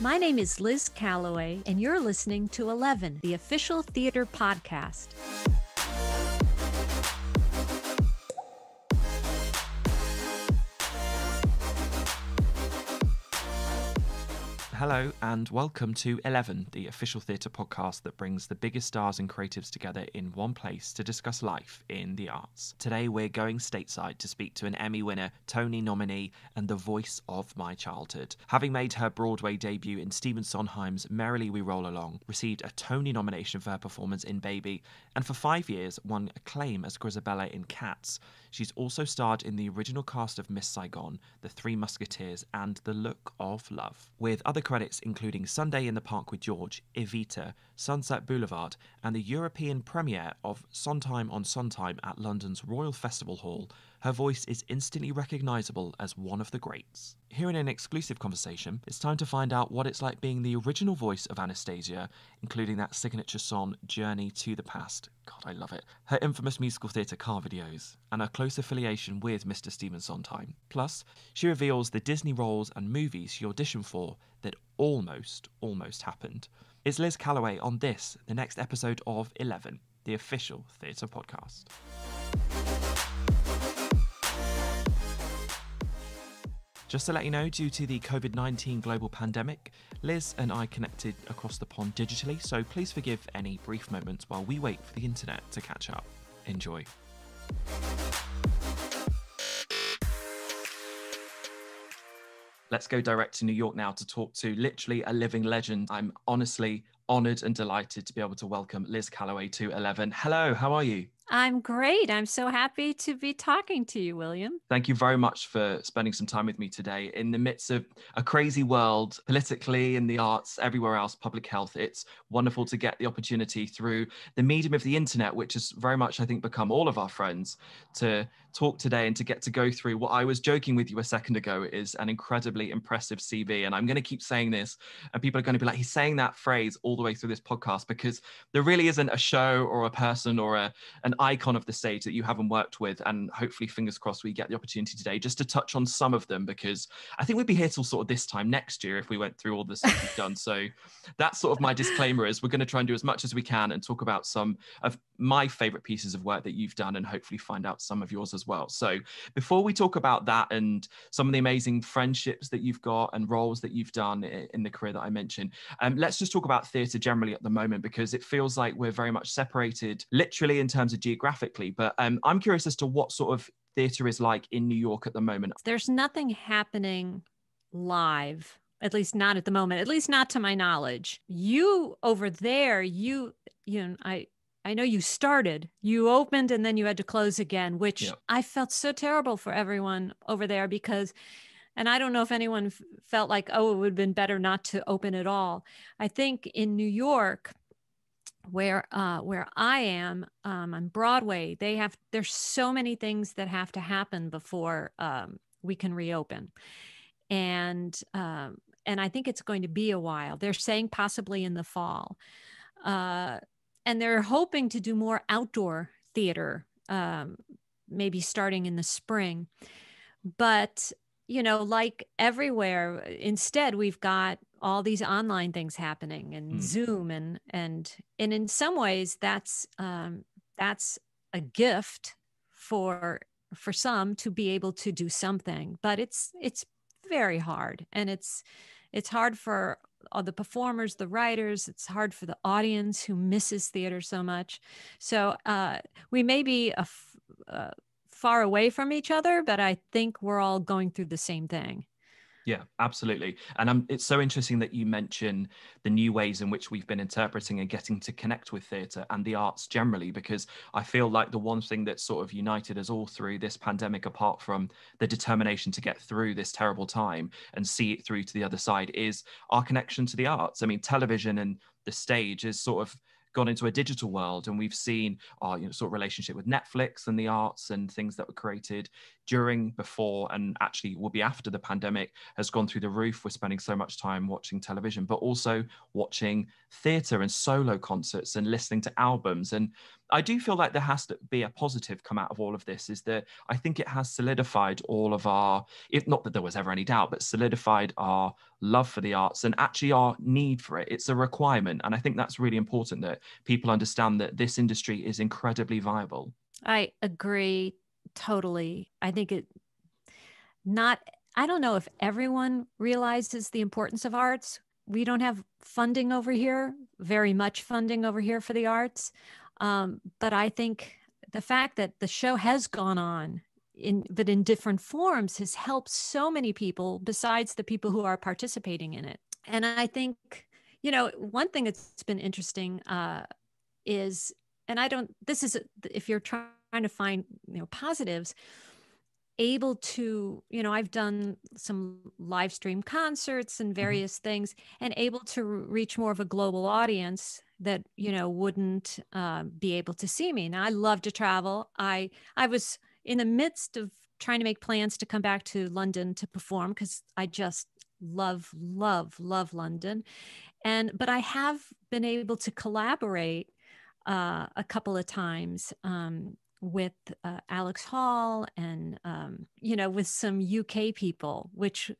My name is Liz Callaway, and you're listening to Eleven, the official theater podcast. Hello and welcome to Eleven, the official theatre podcast that brings the biggest stars and creatives together in one place to discuss life in the arts. Today we're going stateside to speak to an Emmy winner, Tony nominee, and the voice of my childhood. Having made her Broadway debut in Stephen Sondheim's Merrily We Roll Along, received a Tony nomination for her performance in Baby, and for 5 years won acclaim as Grizabella in Cats. She's also starred in the original cast of Miss Saigon, The Three Musketeers, and The Look of Love, with other credits including Sunday in the Park with George, Evita, Sunset Boulevard, and the European premiere of Sondheim on Sondheim at London's Royal Festival Hall. Her voice is instantly recognisable as one of the greats. Here in an exclusive conversation, it's time to find out what it's like being the original voice of Anastasia, including that signature song, Journey to the Past. God, I love it. Her infamous musical theatre car videos, and her close affiliation with Mr. Stephen Sondheim. Plus, she reveals the Disney roles and movies she auditioned for that almost happened. It's Liz Callaway on this, the next episode of Eleven, the official theatre podcast. Just to let you know, due to the COVID-19 global pandemic, Liz and I connected across the pond digitally, so please forgive any brief moments while we wait for the internet to catch up. Enjoy. Let's go direct to New York now to talk to literally a living legend. I'm honestly honoured and delighted to be able to welcome Liz Callaway to Eleven. Hello, how are you? I'm great. I'm so happy to be talking to you, William. Thank you very much for spending some time with me today. In the midst of a crazy world, politically, in the arts, everywhere else, public health, it's wonderful to get the opportunity through the medium of the internet, which has very much, I think, become all of our friends, to talk today and to get to go through what I was joking with you a second ago is an incredibly impressive CV. And I'm going to keep saying this, and people are going to be like, he's saying that phrase all the way through this podcast, because there really isn't a show or a person or an icon of the stage that you haven't worked with, and hopefully, fingers crossed, we get the opportunity today just to touch on some of them, because I think we'd be here till sort of this time next year if we went through all the stuff we've done. So that's sort of my disclaimer, is we're going to try and do as much as we can and talk about some of my favorite pieces of work that you've done, and hopefully find out some of yours as well. So before we talk about that and some of the amazing friendships that you've got and roles that you've done in the career that I mentioned, let's just talk about theater generally at the moment, because it feels like we're very much separated literally in terms of geographically, but I'm curious as to what sort of theatre is like in New York at the moment. There's nothing happening live, at least not at the moment, at least not to my knowledge. You over there, you know, I know you started, you opened and then you had to close again, which yeah. I felt so terrible for everyone over there, because, and I don't know if anyone felt like, oh, it would have been better not to open at all. I think in New York, where I am on Broadway, there's so many things that have to happen before we can reopen, and I think it's going to be a while. They're saying possibly in the fall, and they're hoping to do more outdoor theater, maybe starting in the spring. But you know, like everywhere, instead we've got all these online things happening, and Zoom and in some ways that's a gift for some to be able to do something, but it's very hard, and it's hard for all the performers, the writers, it's hard for the audience who misses theater so much. So we may be far away from each other, but I think we're all going through the same thing. Yeah, absolutely. And it's so interesting that you mention the new ways in which we've been interpreting and getting to connect with theatre and the arts generally, because I feel like the one thing that sort of united us all through this pandemic, apart from the determination to get through this terrible time and see it through to the other side, is our connection to the arts. I mean, television and the stage is sort of gone into a digital world, and we've seen our, you know, sort of relationship with Netflix and the arts and things that were created during, before, and actually will be after the pandemic has gone through the roof. We're spending so much time watching television, but also watching theatre and solo concerts and listening to albums. And I do feel like there has to be a positive come out of all of this, is that I think it has solidified all of our, if not that there was ever any doubt, but solidified our love for the arts and actually our need for it. It's a requirement. And I think that's really important, that people understand that this industry is incredibly viable. I agree totally. I think I don't know if everyone realizes the importance of arts. We don't have funding over here, very much funding over here for the arts. But I think the fact that the show has gone on, but in different forms, has helped so many people besides the people who are participating in it. And I think, you know, one thing that's been interesting is, and I don't, this is, if you're trying to find, you know, positives, able to, you know, I've done some live stream concerts and various things, and able to reach more of a global audience that, you know, wouldn't be able to see me. Now, I love to travel. I was in the midst of trying to make plans to come back to London to perform, because I just love London. But I have been able to collaborate a couple of times with Alex Hall and, you know, with some UK people, which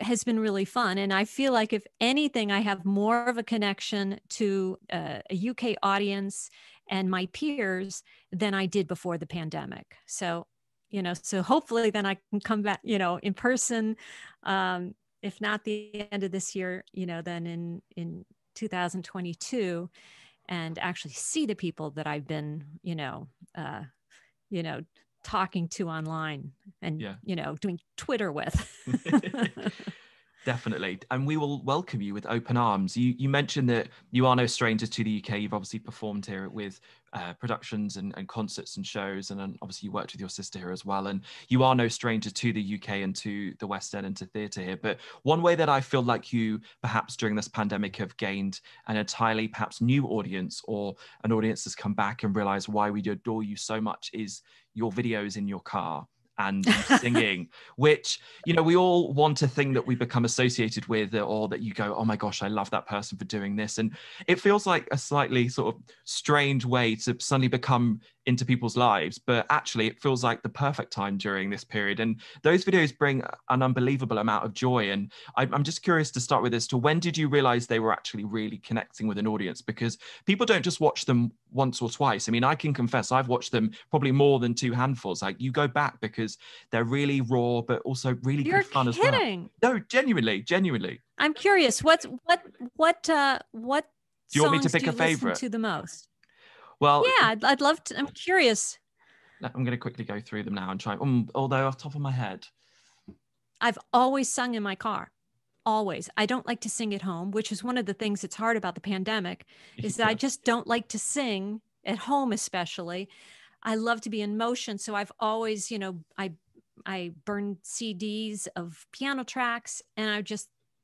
has been really fun. And I feel like if anything, I have more of a connection to a UK audience and my peers than I did before the pandemic. So, you know, so hopefully then I can come back, you know, in person, if not the end of this year, you know, then in 2022, and actually see the people that I've been, you know, talking to online and, you know, doing Twitter with. Definitely. And we will welcome you with open arms. You mentioned that you are no stranger to the UK. You've obviously performed here with productions and concerts and shows. And obviously you worked with your sister here as well. And you are no stranger to the UK and to the West End and to theatre here. But one way that I feel like you perhaps during this pandemic have gained an entirely perhaps new audience, or an audience that's come back and realised why we adore you so much, is your videos in your car and singing, which, you know, we all want a thing that we become associated with, or that you go, oh my gosh, I love that person for doing this. And it feels like a slightly sort of strange way to suddenly become into people's lives, but actually it feels like the perfect time during this period. And those videos bring an unbelievable amount of joy. And I'm just curious to start with as to when did you realize they were actually really connecting with an audience? Because people don't just watch them once or twice. I mean, I can confess I've watched them probably more than two handfuls. Like, you go back because they're really raw, but also really good fun as well. You're kidding. No, genuinely. I'm curious, what do you want me to pick a favorite to the most? Well, yeah, I'd love to. I'm curious. I'm going to quickly go through them now and try. Although off the top of my head, I've always sung in my car. Always. I don't like to sing at home, which is one of the things that's hard about the pandemic, is that I just don't like to sing at home, especially. I love to be in motion. So I've always, you know, I burned CDs of piano tracks, and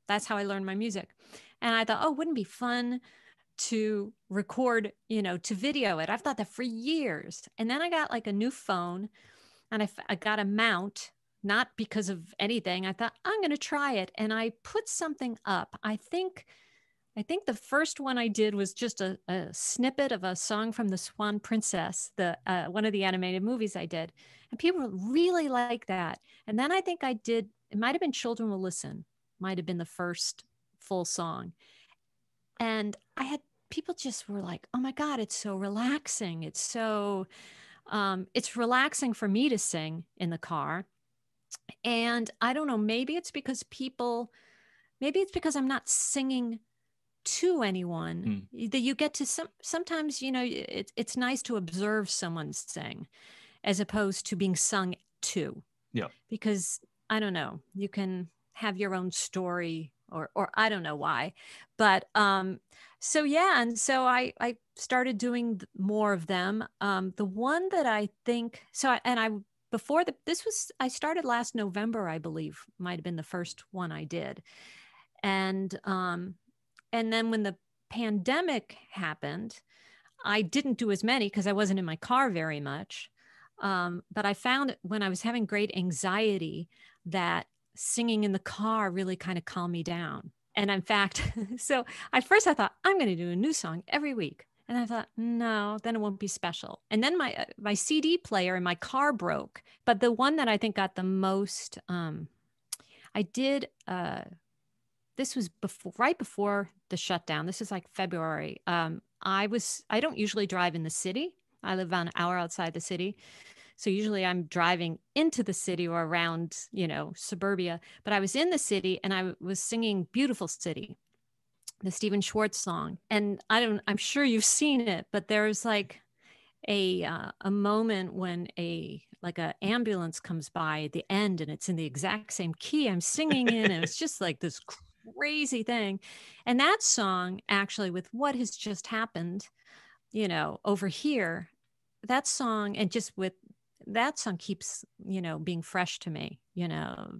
that's how I learned my music. And I thought, oh, wouldn't it be fun to record, you know, to video it. I've thought that for years. And then I got like a new phone, and I got a mount, not because of anything. I thought, I'm going to try it. And I put something up. I think the first one I did was just a snippet of a song from the Swan Princess, one of the animated movies I did. And people really like that. And then I think I did, it might've been Children Will Listen, might've been the first full song. And I had people just were like, oh my God, it's so relaxing. It's so, it's relaxing for me to sing in the car. And I don't know, maybe it's because I'm not singing to anyone, that you get to sometimes, you know, it's nice to observe someone sing as opposed to being sung to. Yeah. Because I don't know, you can have your own story, or I don't know why, but so yeah. And so I started doing more of them. The one that I think, I started last November, I believe, might've been the first one I did. And then when the pandemic happened, I didn't do as many because I wasn't in my car very much. But I found when I was having great anxiety that singing in the car really kind of calmed me down. And in fact, so at first I thought, I'm going to do a new song every week. And I thought, no, then it won't be special. And then my CD player in my car broke. But the one that I think got the most, I did, this was before, right before the shutdown. This is like February. I don't usually drive in the city. I live about an hour outside the city. So usually I'm driving into the city or around, suburbia, but I was in the city and I was singing Beautiful City, the Stephen Schwartz song. And I'm sure you've seen it, but there's like a moment when an ambulance comes by at the end and it's in the exact same key I'm singing in. And it's just like this crazy thing. And that song actually with what has just happened, over here, that song keeps, being fresh to me.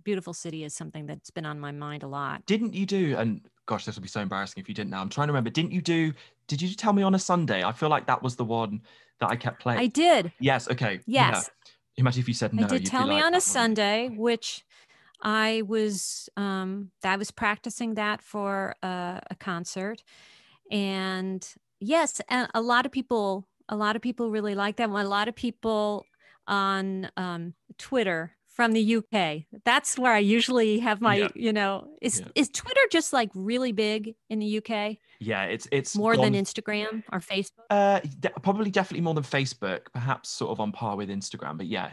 Beautiful City is something that's been on my mind a lot. Didn't you do, and gosh, this will be so embarrassing if you didn't now, I'm trying to remember, did you Tell Me on a Sunday? I feel like that was the one that I kept playing. I did. Yes. Okay. Yes. Yeah. Imagine if you said no. I did Tell Me on a Sunday, which I was practicing that for a concert. And yes, and a lot of people really like that one. A lot of people on Twitter from the UK. That's where I usually have my, is Twitter just like really big in the UK? Yeah, it's more than Instagram or Facebook. Probably definitely more than Facebook, perhaps sort of on par with Instagram. But yeah,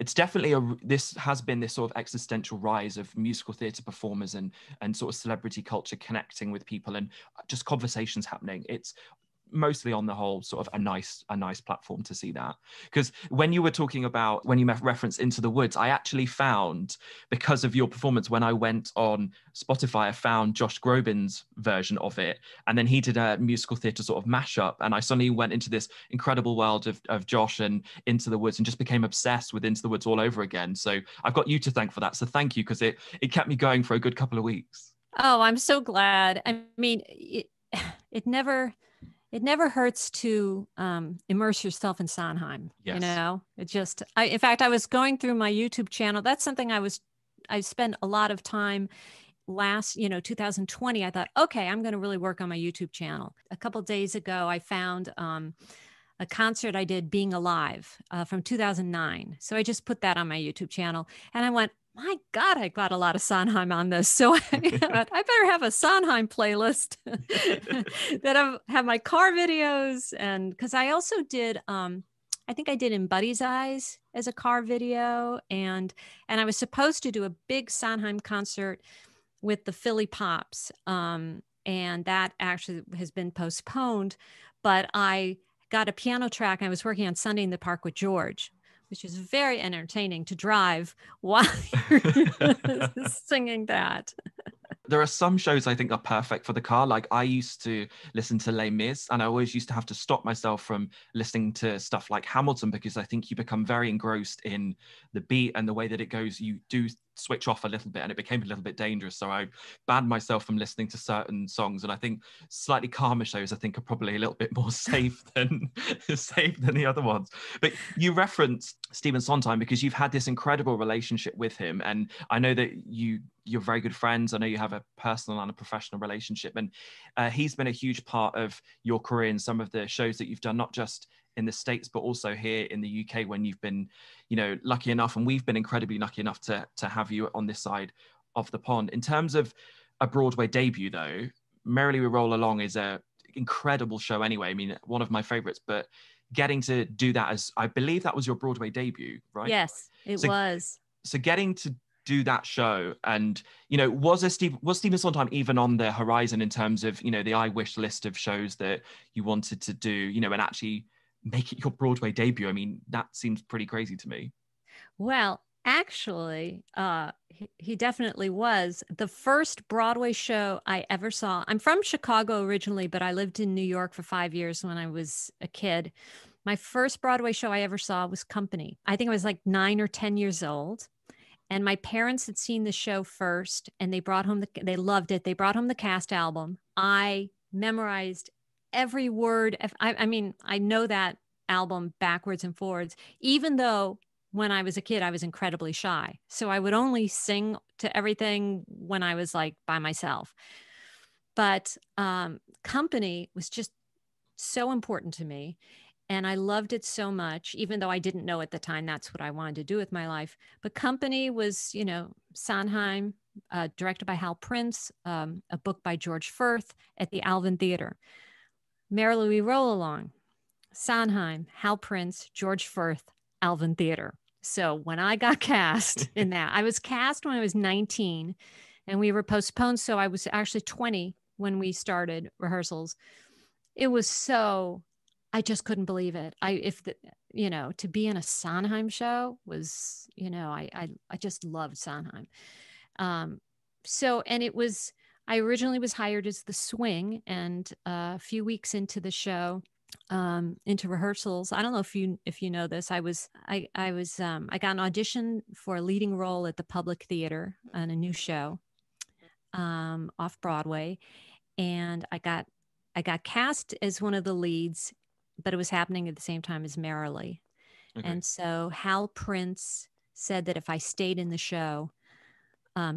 this has been this sort of existential rise of musical theatre performers and sort of celebrity culture connecting with people and just conversations happening. It's mostly on the whole sort of a nice platform to see that, because when you were talking about when you referenced Into the Woods, I actually found, because of your performance, when I went on Spotify, I found Josh Groban's version of it, and then he did a musical theatre sort of mashup, and I suddenly went into this incredible world of Josh and Into the Woods and just became obsessed with Into the Woods all over again. So I've got you to thank for that, so thank you, because it kept me going for a good couple of weeks. Oh, I'm so glad. I mean, it never hurts to immerse yourself in Sondheim. Yes. In fact, I was going through my YouTube channel. That's something I spent a lot of time last, 2020. I thought, okay, I'm going to really work on my YouTube channel. A couple of days ago, I found a concert I did, Being Alive, from 2009. So I just put that on my YouTube channel and I went, my God, I got a lot of Sondheim on this. So I better have a Sondheim playlist that I have my car videos. And because I also did, I think I did In Buddy's Eyes as a car video. And I was supposed to do a big Sondheim concert with the Philly Pops. And that actually has been postponed. But I got a piano track. I was working on Sunday in the Park with George, which is very entertaining to drive while you're singing that. There are some shows I think are perfect for the car. Like I used to listen to Les Mis, and I always used to have to stop myself from listening to stuff like Hamilton, because I think you become very engrossed in the beat and the way that it goes. You do switch off a little bit and it became a little bit dangerous. So I banned myself from listening to certain songs. And I think slightly calmer shows, I think, are probably a little bit more safe than safe than the other ones. But you referenced Stephen Sondheim because you've had this incredible relationship with him. And I know that you're very good friends. I know you have a personal and a professional relationship. And he's been a huge part of your career in some of the shows that you've done, not just in the States, but also here in the UK when you've been, lucky enough, and we've been incredibly lucky enough to have you on this side of the pond. In terms of a Broadway debut though, Merrily We Roll Along is an incredible show anyway. I mean, one of my favorites, but getting to do that as, I believe that was your Broadway debut, right? Yes, it was. So getting to do that show, and was Stephen Sondheim even on the horizon in terms of the I wish list of shows that you wanted to do, and actually make it your Broadway debut? I mean, that seems pretty crazy to me. Well, actually, he definitely was. The first Broadway show I ever saw, I'm from Chicago originally, but I lived in New York for 5 years when I was a kid. My first Broadway show I ever saw was Company. I think I was like 9 or 10 years old. And my parents had seen the show first, and they loved it. They brought home the cast album. I memorized every word. I know that album backwards and forwards, even though when I was a kid, I was incredibly shy. So I would only sing to everything when I was like by myself. But company was just so important to me. And I loved it so much, even though I didn't know at the time that's what I wanted to do with my life. But company was, you know, Sondheim, directed by Hal Prince, a book by George Firth at the Alvin Theater. Merrily We Roll Along, Sondheim, Hal Prince, George Firth, Alvin Theater. So when I got cast in that, I was cast when I was 19 and we were postponed. So I was actually 20 when we started rehearsals. It was so... I just couldn't believe it. You know, to be in a Sondheim show was, you know, I just loved Sondheim. So, and it was, I originally was hired as the swing, and a few weeks into the show, into rehearsals, I don't know if you know this, I got an audition for a leading role at the Public Theater on a new show, off Broadway. And I got cast as one of the leads, but it was happening at the same time as Merrily. Okay. And so Hal Prince said that if I stayed in the show,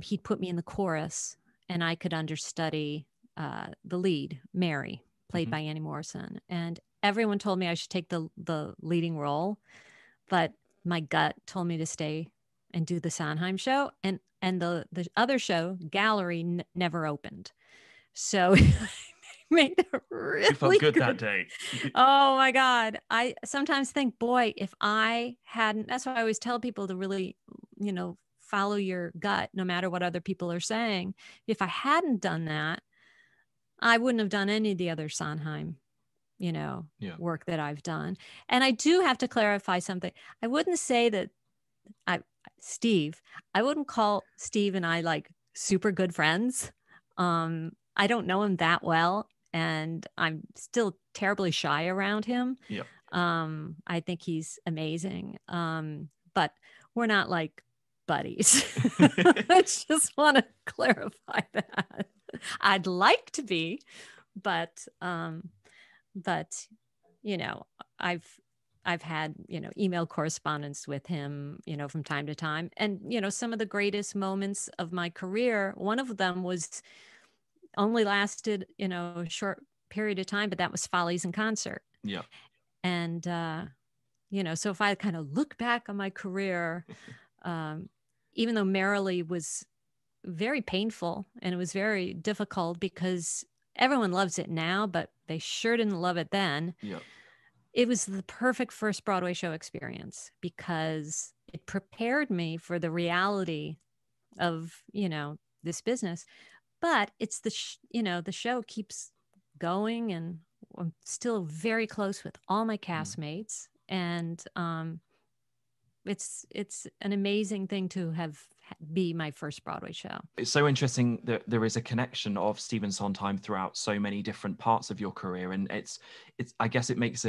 he'd put me in the chorus and I could understudy the lead, Mary, played by Annie Morrison. And everyone told me I should take the leading role, but my gut told me to stay and do the Sondheim show. And the other show, Gallery, never opened. So... made it really you felt good that day. Oh my God. I sometimes think, boy, if I hadn't, that's why I always tell people to really, you know, follow your gut, no matter what other people are saying. If I hadn't done that, I wouldn't have done any of the other Sondheim, you know, work that I've done. And I do have to clarify something. I wouldn't say that I wouldn't call Steve and I like super good friends. I don't know him that well. And I'm still terribly shy around him. Yep. I think he's amazing. But we're not like buddies. I just want to clarify that. I'd like to be, but you know, I've had, you know, email correspondence with him, you know, from time to time. And, you know, some of the greatest moments of my career, one of them was only lasted, you know, a short period of time, but that was Follies in Concert. Yeah. And, you know, so if I kind of look back on my career, even though Merrily was very painful and it was very difficult because everyone loves it now, but they sure didn't love it then. Yeah. It was the perfect first Broadway show experience because it prepared me for the reality of, you know, this business. But it's the show keeps going, and I'm still very close with all my castmates, and it's an amazing thing to have be my first Broadway show. It's so interesting that there is a connection of Stephen Sondheim throughout so many different parts of your career, and it's I guess it makes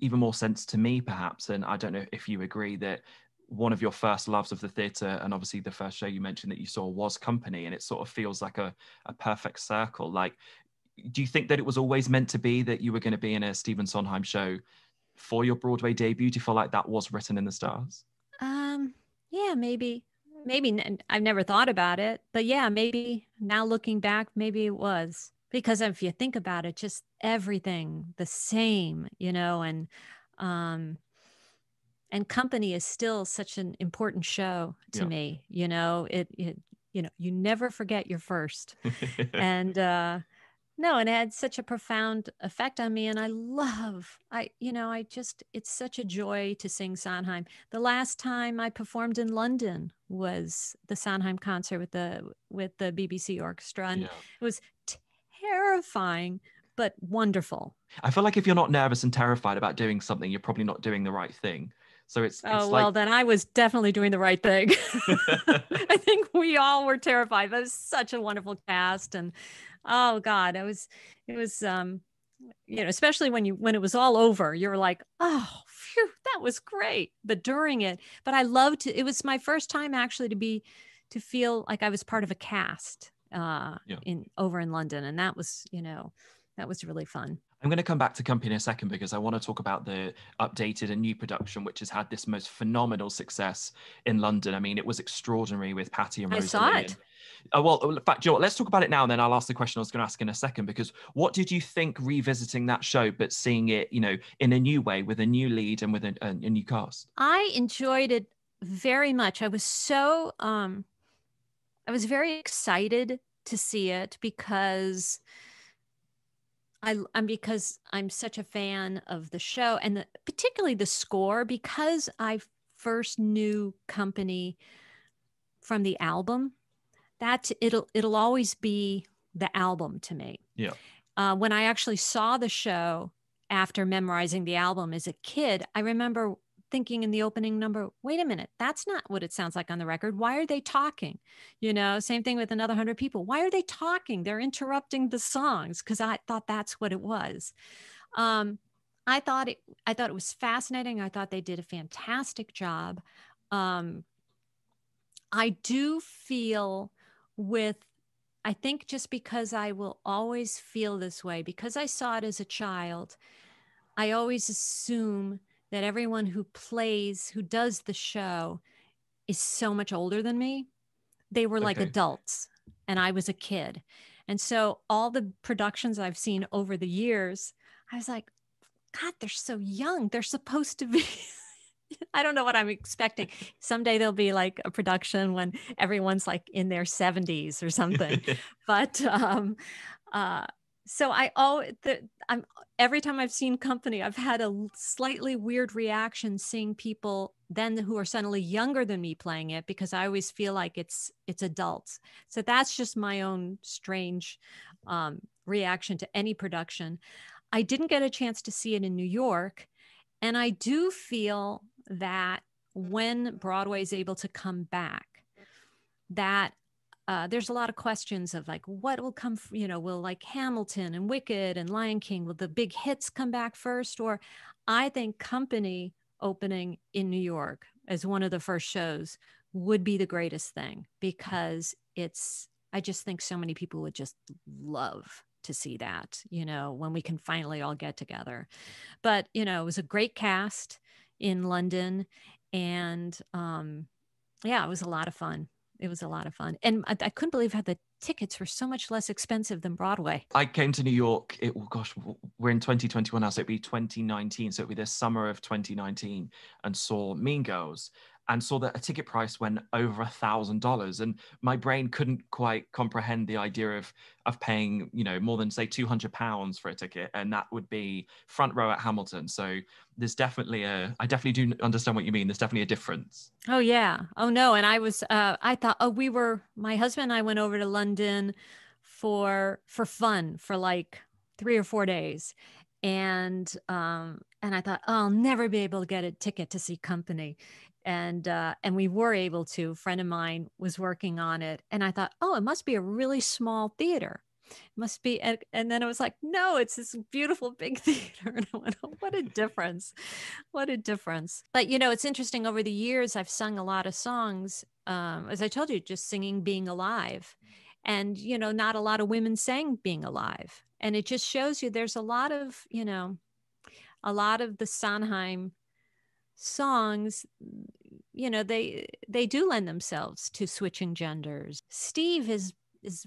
even more sense to me perhaps, and I don't know if you agree that. One of your first loves of the theatre, and obviously the first show you mentioned that you saw was Company, and it sort of feels like a perfect circle. Like, do you think that it was always meant to be that you were going to be in a Stephen Sondheim show for your Broadway debut? Do you feel like that was written in the stars? Yeah, maybe I've never thought about it, but yeah, maybe now looking back, maybe it was, because if you think about it, just everything the same, you know, and Company is still such an important show to me, you know, you know, you never forget your first. And no, and it had such a profound effect on me. And it's such a joy to sing Sondheim. The last time I performed in London was the Sondheim concert with the BBC orchestra. And it was terrifying, but wonderful. I feel like if you're not nervous and terrified about doing something, you're probably not doing the right thing. So then I was definitely doing the right thing. I think we all were terrified. That was such a wonderful cast, and oh God, it was you know, especially when it was all over, you were like, oh, phew, that was great. But during it, but I loved it. It was my first time actually to feel like I was part of a cast in London, and that was really fun. I'm going to come back to Company in a second because I want to talk about the updated and new production, which has had this most phenomenal success in London. I mean, it was extraordinary with Patty and Rose. I saw it. Well, in fact, you know what, let's talk about it now, and then I'll ask the question I was going to ask in a second, because what did you think revisiting that show, but seeing it, you know, in a new way with a new lead and with a new cast? I enjoyed it very much. I was so, I was very excited to see it because I'm such a fan of the show, and particularly the score, because I first knew Company from the album. That it'll always be the album to me. Yeah. When I actually saw the show after memorizing the album as a kid, I remember thinking in the opening number, wait a minute, that's not what it sounds like on the record. Why are they talking? You know, same thing with Another 100 People. Why are they talking? They're interrupting the songs, because I thought that's what it was. I thought it was fascinating. I thought they did a fantastic job. I do feel with, I think just because I will always feel this way, because I saw it as a child, I always assume that everyone who plays, who does the show, is so much older than me. They were like adults and I was a kid. And so all the productions I've seen over the years, I was like, God, they're so young. They're supposed to be, I don't know what I'm expecting. Someday there'll be like a production when everyone's like in their 70s or something. But, so every time I've seen Company, I've had a slightly weird reaction seeing people then who are suddenly younger than me playing it, because I always feel like it's adults. So that's just my own strange reaction to any production. I didn't get a chance to see it in New York. And I do feel that when Broadway is able to come back, that there's a lot of questions of like, what will come, you know, will like Hamilton and Wicked and Lion King, will the big hits come back first? Or I think Company opening in New York as one of the first shows would be the greatest thing, because it's, I just think so many people would just love to see that, you know, when we can finally all get together. But, you know, it was a great cast in London, and yeah, it was a lot of fun. It was a lot of fun. And I couldn't believe how the tickets were so much less expensive than Broadway. I came to New York, we're in 2021 now, so it'd be 2019. So it'd be the summer of 2019, and saw Mean Girls, and saw that a ticket price went over $1,000. And my brain couldn't quite comprehend the idea of paying, you know, more than say £200 for a ticket. And that would be front row at Hamilton. So there's definitely I definitely do understand what you mean. There's definitely a difference. Oh yeah. Oh no. And I was, I thought, my husband and I went over to London for fun for like 3 or 4 days. And I thought, oh, I'll never be able to get a ticket to see Company. And we were able to. A friend of mine was working on it, and I thought, oh, it must be a really small theater. It must be. And then I was like, no, it's this beautiful big theater. And I went, oh, what a difference. What a difference. But, you know, it's interesting. Over the years, I've sung a lot of songs, as I told you, just singing Being Alive. And, you know, not a lot of women sang Being Alive. And it just shows you there's a lot of, you know, a lot of the Sondheim songs, you know, they do lend themselves to switching genders. Steve is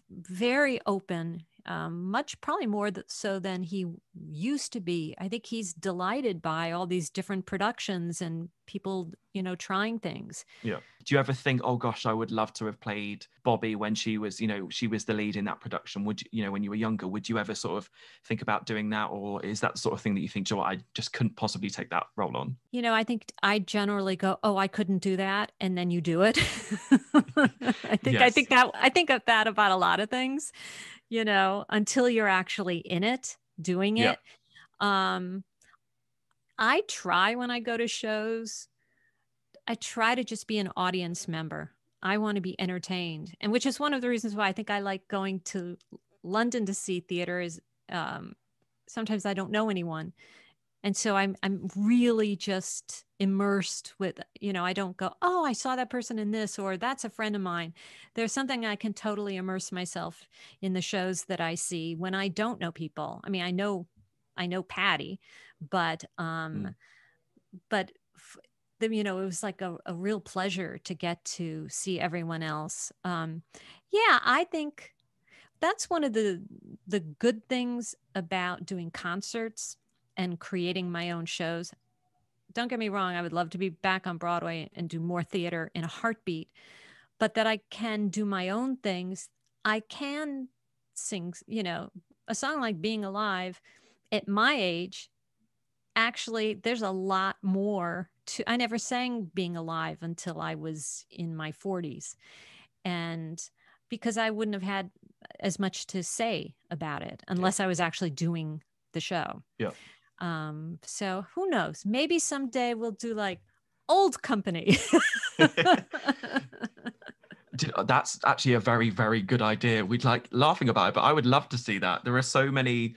very open, much probably more so than he used to be. I think he's delighted by all these different productions and people, you know, trying things. Yeah. Do you ever think, oh gosh, I would love to have played Bobby when she was, you know, she was the lead in that production? Would you, you know, when you were younger, would you ever sort of think about doing that? Or is that the sort of thing that you think, Joe, I just couldn't possibly take that role on? You know, I think I generally go, oh, I couldn't do that. And then you do it. I think of that about a lot of things, you know, until you're actually in it, doing it. Yeah. I try when I go to shows, I try to just be an audience member. I want to be entertained. And which is one of the reasons why I think I like going to London to see theater is sometimes I don't know anyone. And so I'm really just immersed with, you know, I don't go, oh, I saw that person in this, or that's a friend of mine. There's something I can totally immerse myself in the shows that I see when I don't know people. I mean, I know I know Patty, but you know, it was like a real pleasure to get to see everyone else. Yeah, I think that's one of the good things about doing concerts and creating my own shows. Don't get me wrong, I would love to be back on Broadway and do more theater in a heartbeat, but that I can do my own things. I can sing, you know, a song like Being Alive at my age. Actually, there's a lot more to, I never sang Being Alive until I was in my 40s. And because I wouldn't have had as much to say about it unless I was actually doing the show. Yeah. So who knows, maybe someday we'll do like Old Company. That's actually a very, very good idea. We'd like laughing about it, but I would love to see that. There are so many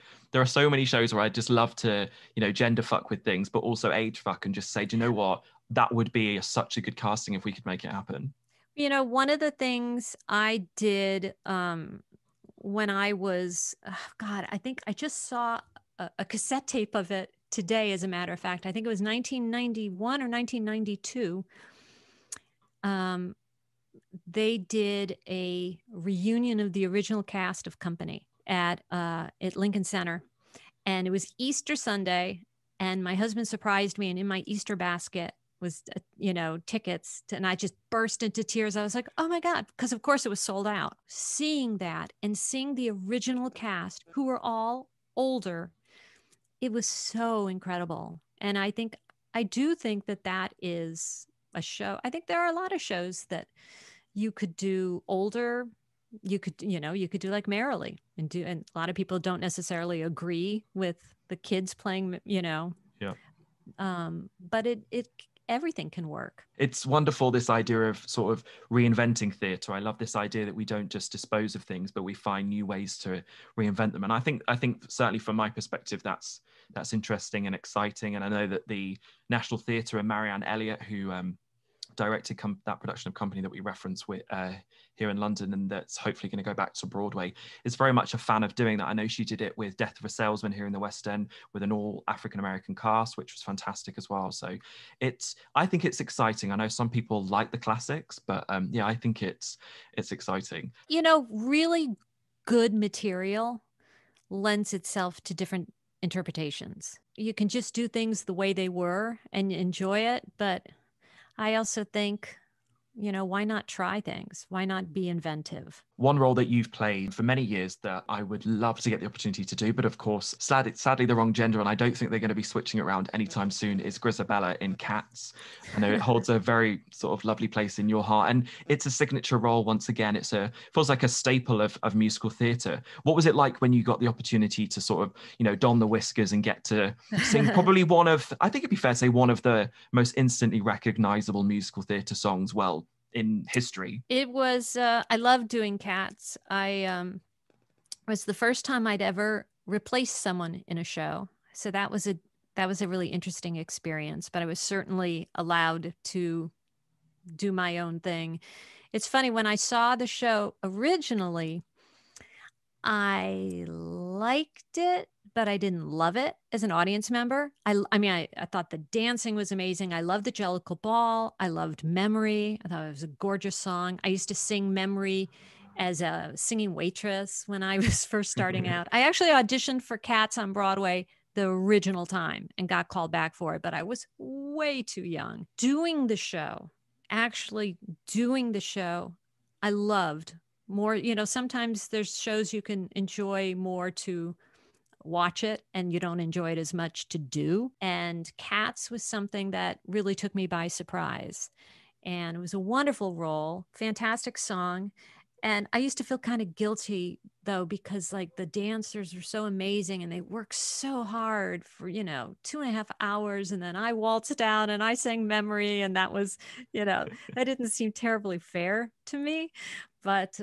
shows where I just love to, you know, gender fuck with things, but also age fuck and just say, do you know what? That would be such a good casting if we could make it happen. You know, one of the things I did when I was, I think I just saw a cassette tape of it today, as a matter of fact. I think it was 1991 or 1992. They did a reunion of the original cast of Company at Lincoln Center. And it was Easter Sunday. And my husband surprised me. And in my Easter basket was, you know, tickets. And I just burst into tears. I was like, oh my God. Because of course it was sold out. Seeing that and seeing the original cast, who were all older, it was so incredible. And I do think that is a show. I think there are a lot of shows that you could do older. You could do like Merrily and a lot of people don't necessarily agree with the kids playing, you know. Yeah. But everything can work. It's wonderful, this idea of sort of reinventing theatre. I love this idea that we don't just dispose of things, but we find new ways to reinvent them. And I think certainly from my perspective, that's interesting and exciting. And I know that the National Theatre and Marianne Elliott, who directed that production of Company that we reference with here in London, and that's hopefully going to go back to Broadway, is very much a fan of doing that. I know she did it with Death of a Salesman here in the West End with an all African-American cast, which was fantastic as well. So I think it's exciting. I know some people like the classics, but yeah, I think it's exciting. You know, really good material lends itself to different interpretations. You can just do things the way they were and enjoy it, but I also think, you know, why not try things? Why not be inventive? One role that you've played for many years that I would love to get the opportunity to do, but of course, sadly the wrong gender, and I don't think they're going to be switching it around anytime soon, is Grizabella in Cats. I know it holds a very sort of lovely place in your heart, and it's a signature role once again. It feels like a staple of musical theatre. What was it like when you got the opportunity to sort of, you know, don the whiskers and get to sing probably I think it'd be fair to say one of the most instantly recognisable musical theatre songs, well, in history? It was I loved doing Cats. It was the first time I'd ever replaced someone in a show, so that was a really interesting experience, but I was certainly allowed to do my own thing. It's funny, when I saw the show originally, I liked it, but I didn't love it as an audience member. I mean, I thought the dancing was amazing. I loved the Jellicle Ball. I loved Memory. I thought it was a gorgeous song. I used to sing Memory as a singing waitress when I was first starting out. I actually auditioned for Cats on Broadway the original time and got called back for it, but I was way too young. Doing the show, I loved more. You know, sometimes there's shows you can enjoy more to watch it and you don't enjoy it as much to do. And Cats was something that really took me by surprise. And it was a wonderful role, fantastic song. And I used to feel kind of guilty though, because like the dancers were so amazing and they worked so hard for, you know, 2.5 hours. And then I waltzed out and I sang Memory, and that was, you know, that didn't seem terribly fair to me, but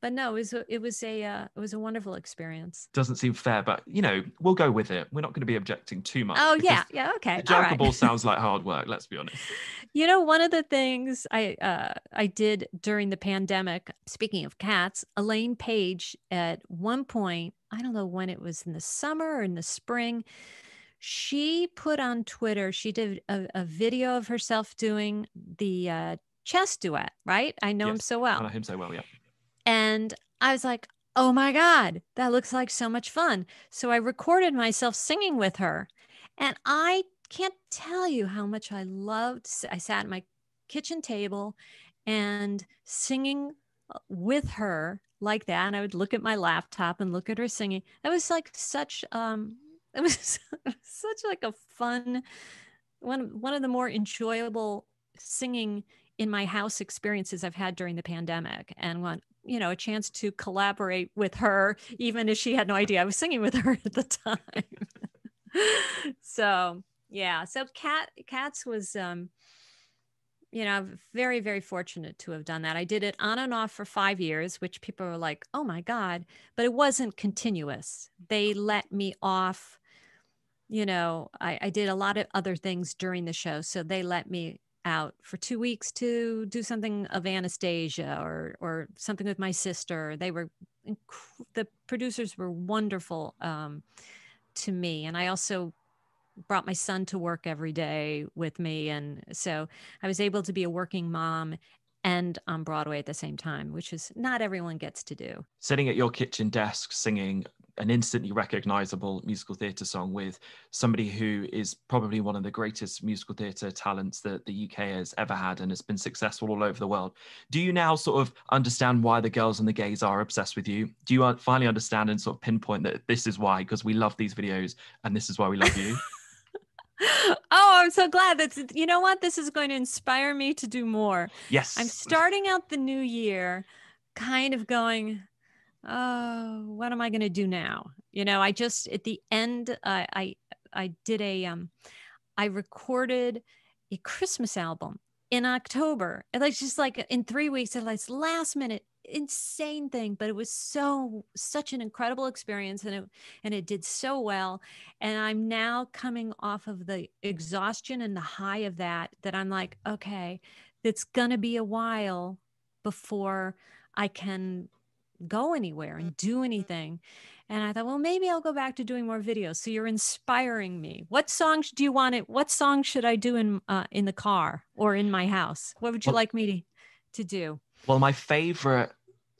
But no, it was a wonderful experience. Doesn't seem fair, but you know, we'll go with it. We're not going to be objecting too much. Oh yeah, yeah, okay. Jackable right. Sounds like hard work. Let's be honest. You know, one of the things I did during the pandemic. Speaking of cats, Elaine Page at one point, I don't know when it was, in the summer or in the spring, she put on Twitter. She did a video of herself doing the chess duet. Right, I know him so well. Yeah. And I was like, oh my God, that looks like so much fun. So I recorded myself singing with her. And I can't tell you how much I loved. I sat at my kitchen table and singing with her like that. And I would look at my laptop and look at her singing. That was like such, it was such like a fun, one of the more enjoyable singing in my house experiences I've had during the pandemic. And one, you know, a chance to collaborate with her, even if she had no idea I was singing with her at the time. So, yeah. So Cats was, you know, very, very fortunate to have done that. I did it on and off for 5 years, which people were like, oh my God, but it wasn't continuous. They let me off, you know, I did a lot of other things during the show. So they let me out for 2 weeks to do something of Anastasia or something with my sister. They were, the producers were wonderful to me. And I also brought my son to work every day with me. And so I was able to be a working mom and on Broadway at the same time, which is not everyone gets to do. Sitting at your kitchen desk, singing an instantly recognizable musical theatre song with somebody who is probably one of the greatest musical theatre talents that the UK has ever had and has been successful all over the world. Do you now sort of understand why the girls and the gays are obsessed with you? Do you finally understand and sort of pinpoint that this is why, because we love these videos and this is why we love you? Oh, I'm so glad. That's, you know what? This is going to inspire me to do more. Yes. I'm starting out the new year kind of going, oh, what am I going to do now? You know, I just, at the end, I did I recorded a Christmas album in October. And it's just like in 3 weeks, it was last minute, insane thing, but it was such an incredible experience and it did so well. And I'm now coming off of the exhaustion and the high of that I'm like, okay, it's going to be a while before I can go anywhere and do anything. And I thought, well, maybe I'll go back to doing more videos. So you're inspiring me. What songs do you want it? What song should I do in the car or in my house? What would you like me to do? Well, my favorite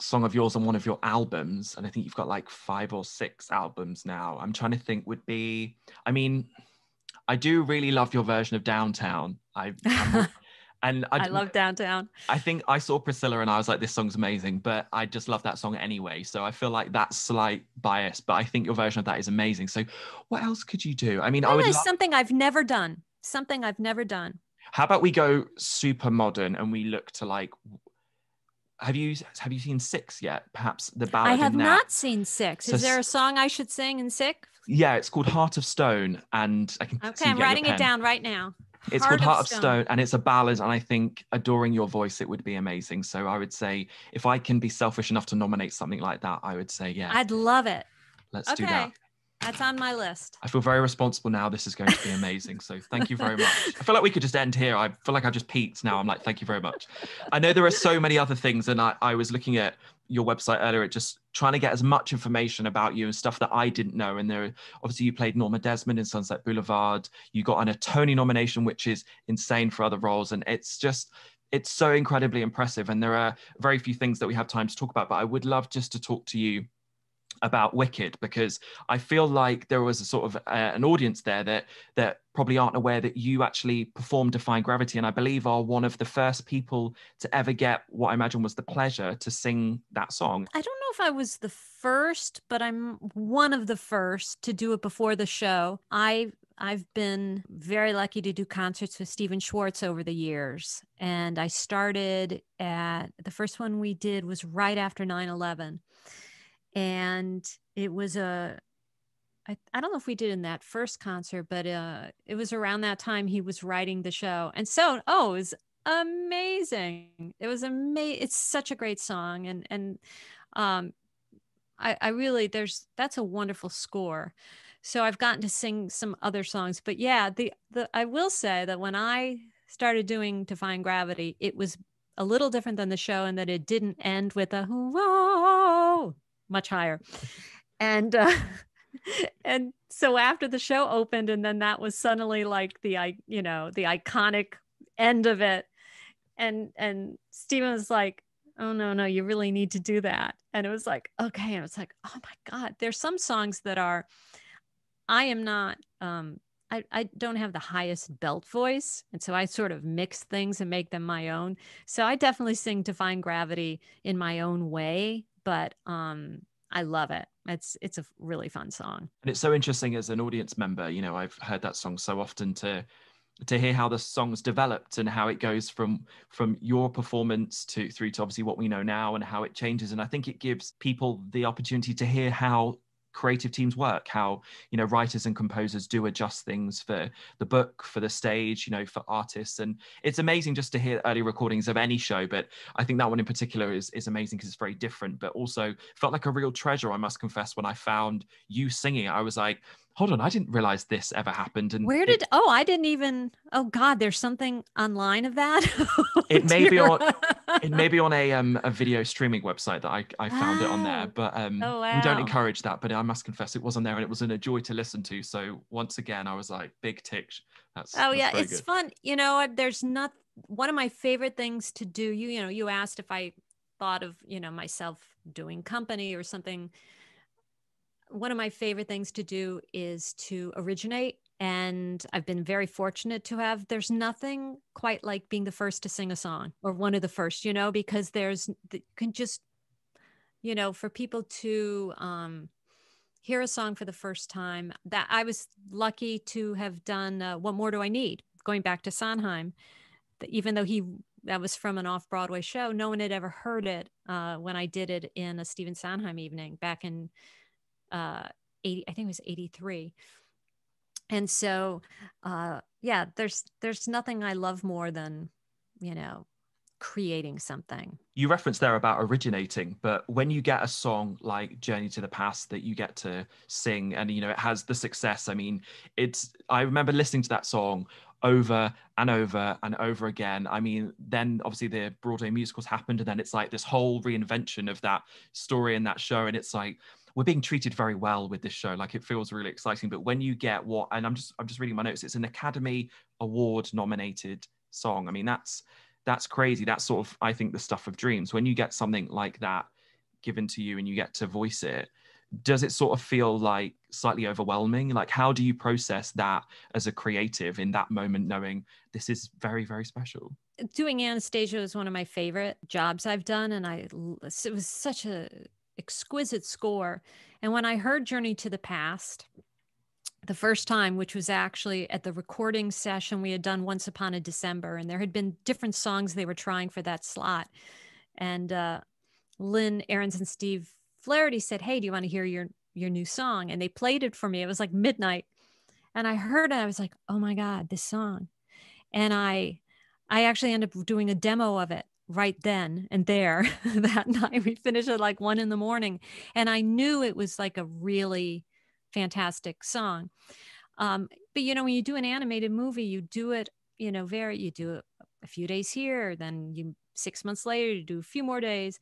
song of yours on one of your albums, and I think you've got like 5 or 6 albums now, I'm trying to think, would be, I mean, I do really love your version of Downtown. And I love Downtown. I think I saw Priscilla and I was like, this song's amazing, but I just love that song anyway. So I feel like that's slight bias, but I think your version of that is amazing. So what else could you do? I mean, I would love something I've never done. Something I've never done. How about we go super modern and we look to like, have you seen Six yet? Perhaps the ballad. I have not seen Six. So, is there a song I should sing in Six? Yeah, it's called Heart of Stone, and I can. Okay, I'm writing it down right now. It's called Heart of Stone, and it's a ballad, and I think adoring your voice, it would be amazing. So I would say, if I can be selfish enough to nominate something like that, I would say, yeah. I'd love it. Let's do that. That's on my list. I feel very responsible now. This is going to be amazing. So thank you very much. I feel like we could just end here. I feel like I've just peaked now. I'm like, thank you very much. I know there are so many other things, and I was looking at your website earlier at just trying to get as much information about you and stuff that I didn't know. And there, obviously you played Norma Desmond in Sunset Boulevard. You got a Tony nomination, which is insane for other roles. And it's just, it's so incredibly impressive. And there are very few things that we have time to talk about, but I would love just to talk to you about Wicked, because I feel like there was a sort of an audience there that probably aren't aware that you actually performed Defying Gravity, and I believe are one of the first people to ever get what I imagine was the pleasure to sing that song. I don't know if I was the first, but I'm one of the first to do it before the show. I've been very lucky to do concerts with Stephen Schwartz over the years. And I started at, the first one we did was right after 9/11. And it was I don't know if we did in that first concert, but it was around that time he was writing the show. And so, oh, it was amazing. It's such a great song. And I really, that's a wonderful score. So I've gotten to sing some other songs, but yeah, I will say that when I started doing Defying Gravity, it was a little different than the show in that it didn't end with a whoa, much higher. And so after the show opened, and then that was suddenly like the iconic end of it. And Stephen was like, oh no, you really need to do that. And it was like, okay. And it's like, oh my God, there's some songs that are, I am not, I don't have the highest belt voice. And so I sort of mix things and make them my own. So I definitely sing Defying Gravity in my own way, but I love it. It's a really fun song. And it's so interesting as an audience member, you know, I've heard that song so often to hear how the song's developed and how it goes from your performance through to obviously what we know now and how it changes. And I think it gives people the opportunity to hear how creative teams work, how, you know, writers and composers do adjust things for the book, for the stage, you know, for artists. And it's amazing just to hear early recordings of any show, but I think that one in particular is amazing because it's very different, but also felt like a real treasure, I must confess. When I found you singing, I was like, hold on, I didn't realize this ever happened. And where did, oh God, there's something online of that. It may be on a video streaming website that I found it on there, but we don't encourage that, but I must confess it was on there and it was a joy to listen to. So once again, I was like, big tick. That's it's good. Fun. You know, one of my favorite things to do, you know, you asked if I thought of, you know, myself doing company or something. One of my favorite things to do is to originate. And I've been very fortunate to have, there's nothing quite like being the first to sing a song or one of the first, you know, because you can just, you know, for people to hear a song for the first time, that I was lucky to have done What More Do I Need? Going back to Sondheim, even though that was from an off-Broadway show, no one had ever heard it when I did it in a Stephen Sondheim evening back in, I think it was 83. And so, yeah, there's nothing I love more than, you know, creating something. You referenced there about originating, but when you get a song like Journey to the Past that you get to sing and, you know, it has the success, I mean, I remember listening to that song over and over and over again. I mean, then obviously the Broadway musicals happened, and then it's like this whole reinvention of that story and that show. And it's like, we're being treated very well with this show. Like, it feels really exciting. But when you get and I'm just reading my notes, it's an Academy Award nominated song. I mean, that's crazy. That's sort of, I think, the stuff of dreams. When you get something like that given to you and you get to voice it, does it sort of feel like slightly overwhelming? Like, how do you process that as a creative in that moment, knowing this is very, very special? Doing Anastasia was one of my favorite jobs I've done. And it was such a exquisite score. And when I heard Journey to the Past the first time, which was actually at the recording session we had done Once Upon a December, and there had been different songs they were trying for that slot. And Lynn Ahrens and Steve Flaherty said, hey, do you want to hear your new song? And they played it for me. It was like midnight. And I heard it. I was like, oh my God, this song. And I actually ended up doing a demo of it right then and there that night. We finished at like 1 a.m. and I knew it was like a really fantastic song. But you know, when you do an animated movie, you do it, you know, you do it a few days here, then 6 months later, you do a few more days.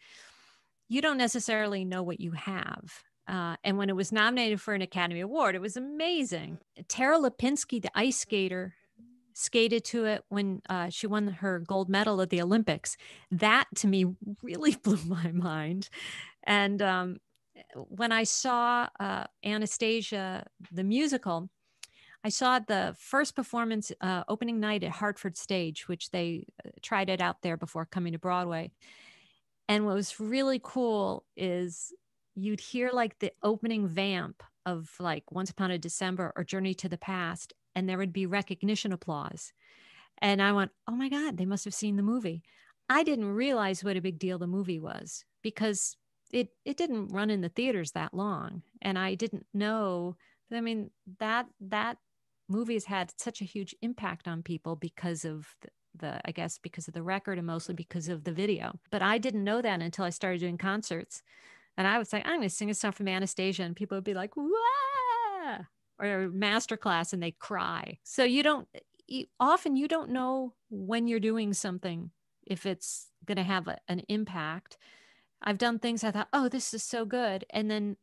You don't necessarily know what you have. And when it was nominated for an Academy Award, it was amazing. Tara Lipinski, the ice skater, skated to it when she won her gold medal at the Olympics. That to me really blew my mind. And when I saw Anastasia, the musical, I saw the first performance opening night at Hartford Stage, which they tried it out there before coming to Broadway. And what was really cool is you'd hear like the opening vamp of like Once Upon a December or Journey to the Past, and there would be recognition applause. And I went, oh my God, they must have seen the movie. I didn't realize what a big deal the movie was, because it didn't run in the theaters that long. And I didn't know, I mean, that movie has had such a huge impact on people because of I guess because of the record and mostly because of the video. But I didn't know that until I started doing concerts. And I would say, I'm going to sing a song from Anastasia. And people would be like, "Wah!" Or a masterclass, and they cry. So you don't know when you're doing something, if it's going to have an impact. I've done things I thought, oh, this is so good. And then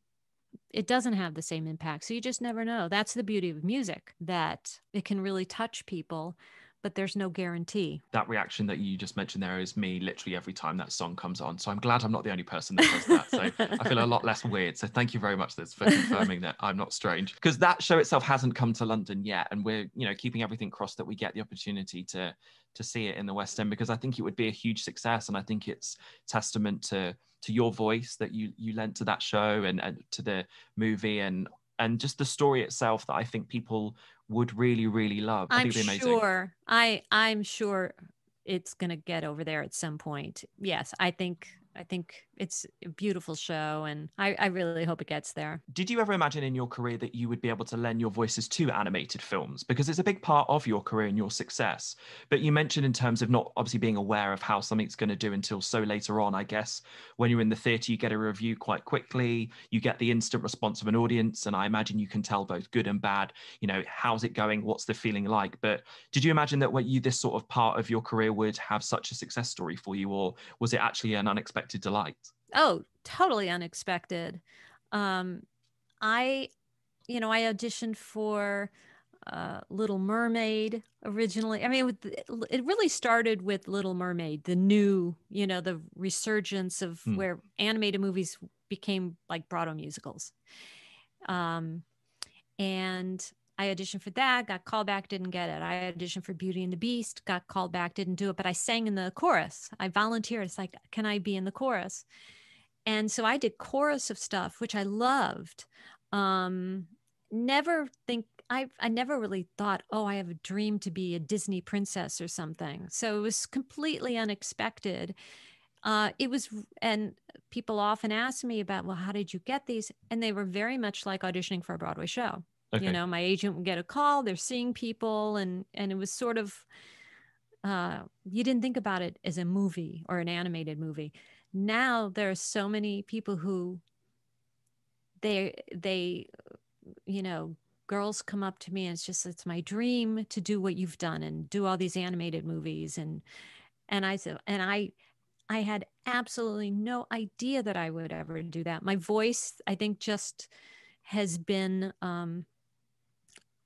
it doesn't have the same impact. So you just never know. That's the beauty of music, that it can really touch people, but there's no guarantee. That reaction that you just mentioned there is me literally every time that song comes on. So I'm glad I'm not the only person that does that. So I feel a lot less weird. So thank you very much, Liz, for confirming that I'm not strange, because that show itself hasn't come to London yet. And we're, keeping everything crossed that we get the opportunity to see it in the West End, because I think it would be a huge success. And I think it's testament to your voice that you lent to that show and to the movie and just the story itself, that I think people would really, really love. I'm sure it's going to get over there at some point. Yes, I think it's a beautiful show, and I really hope it gets there. Did you ever imagine in your career that you would be able to lend your voices to animated films? Because it's a big part of your career and your success. But you mentioned in terms of not obviously being aware of how something's going to do until so later on, I guess, when you're in the theatre, you get a review quite quickly, you get the instant response of an audience, and I imagine you can tell both good and bad, how's it going, what's the feeling like? But did you imagine that this sort of part of your career would have such a success story for you, or was it actually an unexpected delight? Oh, totally unexpected. I auditioned for Little Mermaid originally. I mean, it really started with Little Mermaid, the new, the resurgence of where animated movies became like Broadway musicals. And I auditioned for that, got called back, didn't get it. I auditioned for Beauty and the Beast, got called back, didn't do it, but I sang in the chorus. I volunteered. It's like, can I be in the chorus? And so I did chorus of stuff, which I loved. I never really thought, oh, I have a dream to be a Disney princess or something. So it was completely unexpected. And people often ask me about, well, how did you get these? And they were very much like auditioning for a Broadway show. Okay. My agent would get a call, they're seeing people, and it was sort of, you didn't think about it as a movie or an animated movie. Now there are so many people who, girls come up to me and it's my dream to do what you've done and do all these animated movies. And I had absolutely no idea that I would ever do that. My voice, I think, just has been,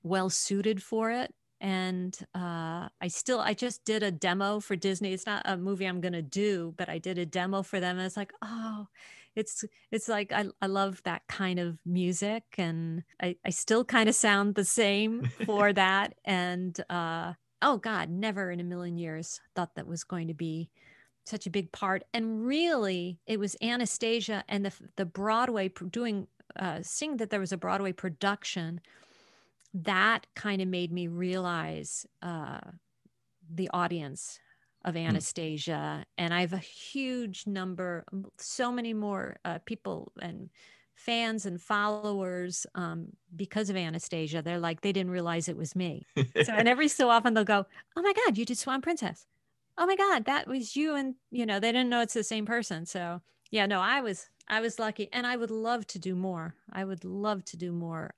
well suited for it. And I just did a demo for Disney. It's not a movie I'm going to do, but I did a demo for them. And it's like, oh, it's like, I love that kind of music. And I still kind of sound the same for that. And oh God, never in a million years thought that was going to be such a big part. And really it was Anastasia and the Broadway seeing that there was a Broadway production, that kind of made me realize the audience of Anastasia. And I have a huge number, so many more people and fans and followers because of Anastasia. They're like, they didn't realize it was me. And every so often they'll go, oh my God, you did Swan Princess. Oh my God, that was you. And, they didn't know it's the same person. So yeah, no, I was lucky, and I would love to do more. I would love to do more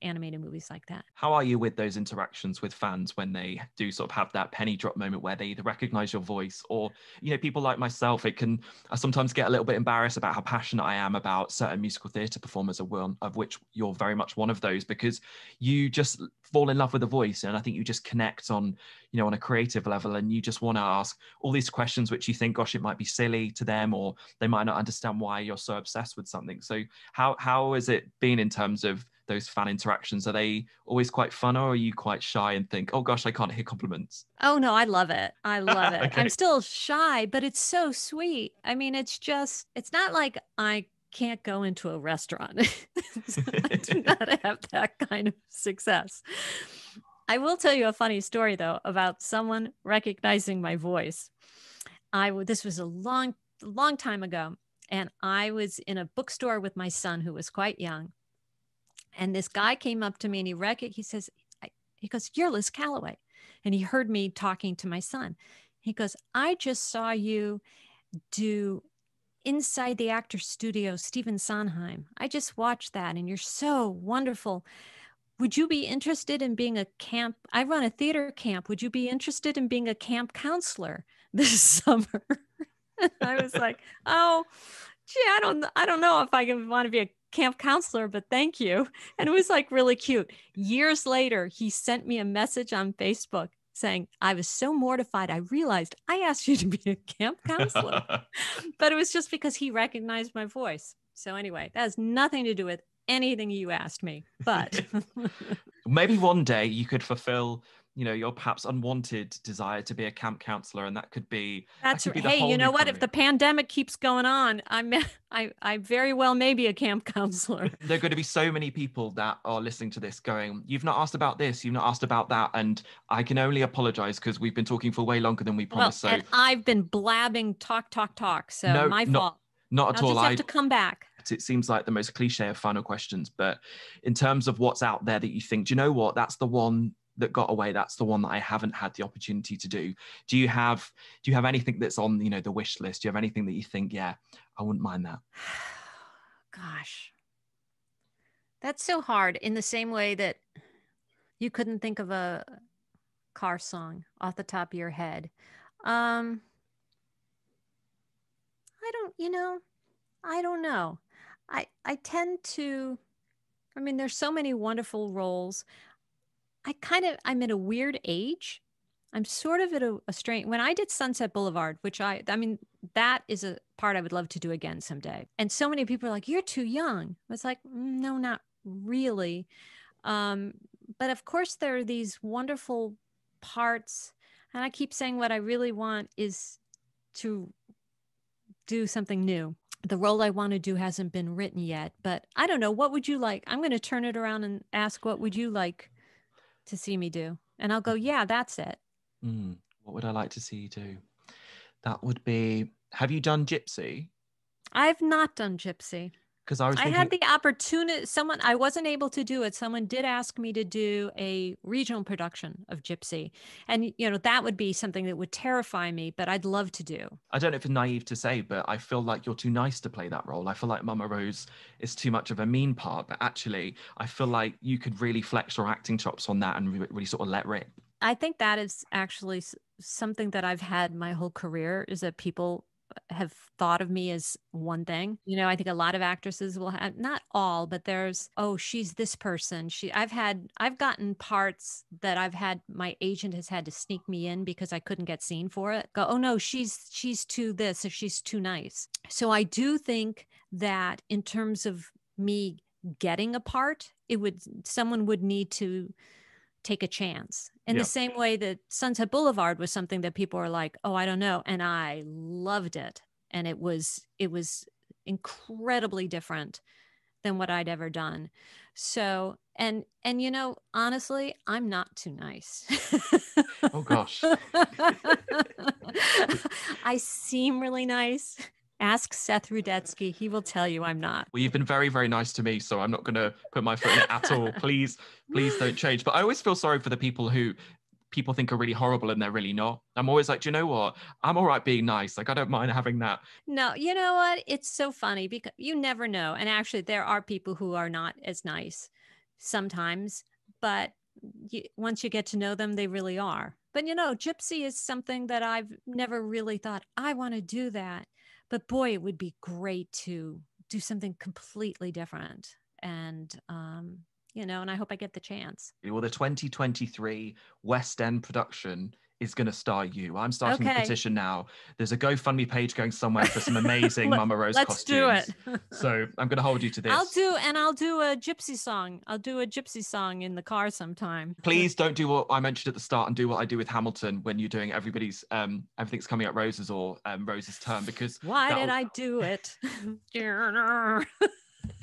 animated movies like that. How are you with those interactions with fans when they do sort of have that penny drop moment where they either recognize your voice or, people like myself, I sometimes get a little bit embarrassed about how passionate I am about certain musical theatre performers, of which you're very much one of those, because you just fall in love with the voice. And I think you just connect on, on a creative level, and you just want to ask all these questions, which you think, gosh, it might be silly to them, or they might not understand why you're so obsessed with something. So how has it been in terms of those fan interactions? Are they always quite fun, or are you quite shy and think, oh gosh, I can't hear compliments? Oh no, I love it. I love it. Okay. I'm still shy, but it's so sweet. I mean, it's not like I can't go into a restaurant. I do not have that kind of success. I will tell you a funny story though, about someone recognizing my voice. This was a long, long time ago. And I was in a bookstore with my son, who was quite young. And this guy came up to me, and he goes, you're Liz Callaway. And he heard me talking to my son. He goes, I just saw you do Inside the Actor's Studio, Stephen Sondheim. I just watched that and you're so wonderful. Would you be interested in being a camp? I run a theater camp. Would you be interested in being a camp counselor this summer? I was like, oh, gee, I don't know if I can want to be a camp counselor, but thank you. And it was like really cute. Years later, he sent me a message on Facebook saying, I was so mortified. I realized I asked you to be a camp counselor, but it was just because he recognized my voice. So anyway, that has nothing to do with anything you asked me, but maybe one day you could fulfill, you know, your perhaps unwanted desire to be a camp counselor, and that could be hey, you know what, if the pandemic keeps going on, I very well may be a camp counselor. There are going to be so many people that are listening to this going, you've not asked about this, you've not asked about that, and I can only apologize because we've been talking for way longer than we promised. Well, so, and I've been blabbing talk, so no, my fault. Not at all. I'll just have to come back. It seems like the most cliche of final questions, but in terms of what's out there that you think, do you know what, that's the one that got away, that's the one that I haven't had the opportunity to do. Do you have anything that's on, you know, the wish list? Do you have anything that you think, yeah, I wouldn't mind that? Gosh, that's so hard, in the same way that you couldn't think of a car song off the top of your head. I don't know. I tend to, I mean, there's so many wonderful roles. I'm at a weird age. I'm sort of at a strange, when I did Sunset Boulevard, which I mean, that is a part I would love to do again someday. And so many people are like, you're too young. It's like, no, not really. But of course there are these wonderful parts. And I keep saying what I really want is to do something new. The role I want to do hasn't been written yet, but I don't know. What would you like? I'm going to turn it around and ask, what would you like to see me do? And I'll go, yeah, that's it. What would I like to see you do? That would be, have you done Gypsy? I've not done Gypsy. Because I had the opportunity, I wasn't able to do it. Someone did ask me to do a regional production of Gypsy. And, you know, that would be something that would terrify me, but I'd love to do. I don't know if it's naive to say, but I feel like you're too nice to play that role. I feel like Mama Rose is too much of a mean part, but actually I feel like you could really flex your acting chops on that and really sort of let rip. I think that is actually something that I've had my whole career, is that people have thought of me as one thing. You know, I think a lot of actresses will have, not all, but there's, oh, she's this person. I've gotten parts that I've had, my agent has had to sneak me in because I couldn't get seen for it. Go, oh no, she's too this, or she's too nice. So I do think that in terms of me getting a part, someone would need to take a chance. In the same way that Sunset Boulevard was something that people are like, oh, I don't know. And I loved it. And it was incredibly different than what I'd ever done. So, and you know, honestly, I'm not too nice. Oh gosh. I seem really nice. Ask Seth Rudetsky. He will tell you I'm not. Well, you've been very, very nice to me, so I'm not going to put my foot in it at all. Please don't change. But I always feel sorry for the people who people think are really horrible and they're really not. I'm always like, do you know what? I'm all right being nice. Like, I don't mind having that. No, you know what? It's so funny because you never know. And actually, there are people who are not as nice sometimes, but once you get to know them, they really are. But, you know, Gypsy is something that I've never really thought, I want to do that. But boy, it would be great to do something completely different. And, you know, and I hope I get the chance. Well, the 2023 West End production is going to star you. I'm starting the petition now. There's a GoFundMe page going somewhere for some amazing Mama Rose costumes. Let's do it. So I'm going to hold you to this. I'll do a Gypsy song. I'll do a Gypsy song in the car sometime. Please don't do what I mentioned at the start and do what I do with Hamilton when you're doing everything's coming up Roses or Rose's Turn, because why did I do it?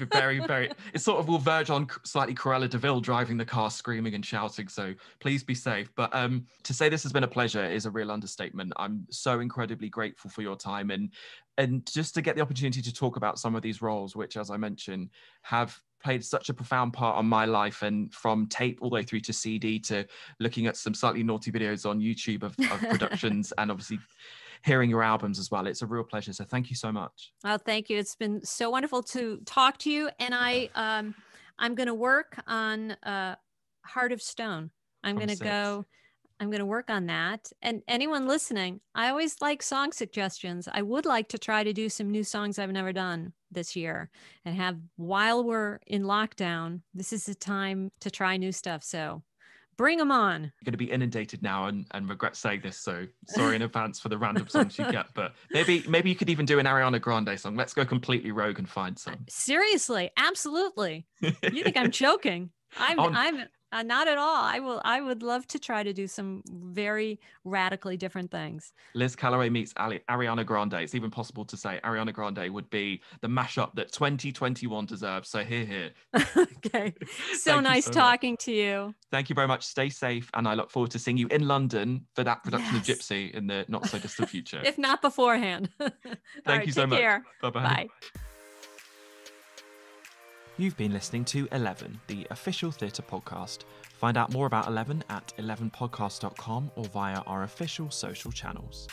Very, very, it sort of will verge on slightly Cruella de Vil driving the car, screaming and shouting. So please be safe. But to say this has been a pleasure is a real understatement. I'm so incredibly grateful for your time and just to get the opportunity to talk about some of these roles, which, as I mentioned, have played such a profound part on my life, and from tape all the way through to CD to looking at some slightly naughty videos on YouTube of productions and obviously hearing your albums as well. It's a real pleasure. So thank you so much. Well, thank you. It's been so wonderful to talk to you. And I'm going to work on Heart of Stone. I'm going to go. I'm going to work on that. And anyone listening, I always like song suggestions. I would like to try to do some new songs I've never done this year and have, while we're in lockdown, this is the time to try new stuff. So bring them on. You're going to be inundated now and regret saying this. So sorry in advance for the random songs you get, but maybe you could even do an Ariana Grande song. Let's go completely rogue and find some. Seriously. Absolutely. You think I'm joking? Not at all. I would love to try to do some very radically different things. Liz Callaway meets Ariana Grande. It's even possible to say Ariana Grande would be the mashup that 2021 deserves. So hear, hear. Okay. So nice talking to you. Thank you very much. Stay safe. And I look forward to seeing you in London for that production of Gypsy in the not so distant future. If not beforehand. Thank you so much. Bye-bye. Bye. You've been listening to Eleven, the official theatre podcast. Find out more about Eleven at elevenpodcast.com or via our official social channels.